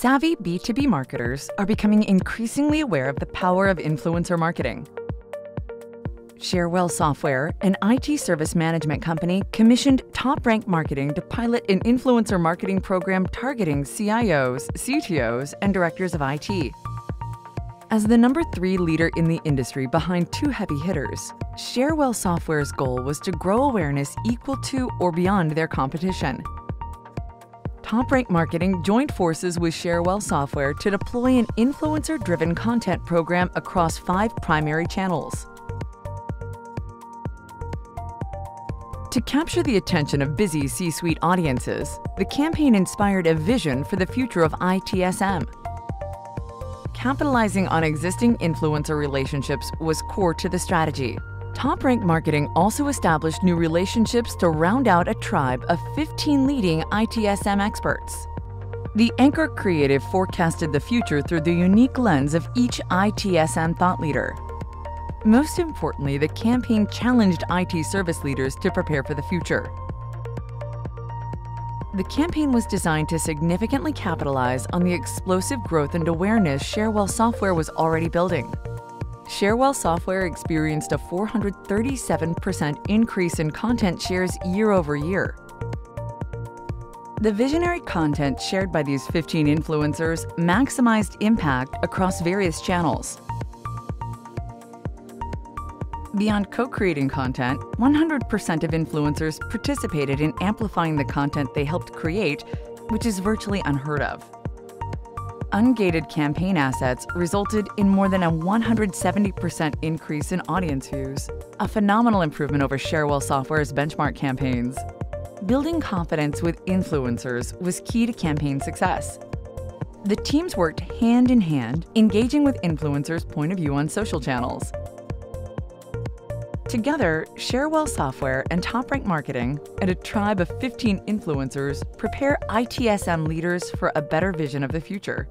Savvy B2B marketers are becoming increasingly aware of the power of influencer marketing. Cherwell Software, an IT service management company, commissioned TopRank Marketing to pilot an influencer marketing program targeting CIOs, CTOs, and directors of IT. As the number 3 leader in the industry behind 2 heavy hitters, Cherwell Software's goal was to grow awareness equal to or beyond their competition. TopRank Marketing joined forces with Cherwell Software to deploy an influencer-driven content program across 5 primary channels. To capture the attention of busy C-suite audiences, the campaign inspired a vision for the future of ITSM. Capitalizing on existing influencer relationships was core to the strategy. TopRank Marketing also established new relationships to round out a tribe of 15 leading ITSM experts. The anchor creative forecasted the future through the unique lens of each ITSM thought leader. Most importantly, the campaign challenged IT service leaders to prepare for the future. The campaign was designed to significantly capitalize on the explosive growth and awareness Cherwell Software was already building. Cherwell Software experienced a 437% increase in content shares year over year. The visionary content shared by these 15 influencers maximized impact across various channels. Beyond co-creating content, 100% of influencers participated in amplifying the content they helped create, which is virtually unheard of. Ungated campaign assets resulted in more than a 170% increase in audience views, a phenomenal improvement over Cherwell Software's benchmark campaigns. Building confidence with influencers was key to campaign success. The teams worked hand in hand, engaging with influencers' point of view on social channels. Together, Cherwell Software and TopRank Marketing and a tribe of 15 influencers prepare ITSM leaders for a better vision of the future.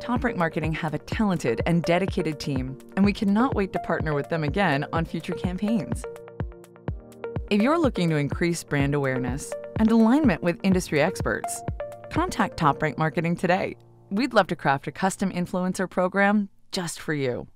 TopRank Marketing have a talented and dedicated team, and we cannot wait to partner with them again on future campaigns. If you're looking to increase brand awareness and alignment with industry experts, contact TopRank Marketing today. We'd love to craft a custom influencer program just for you.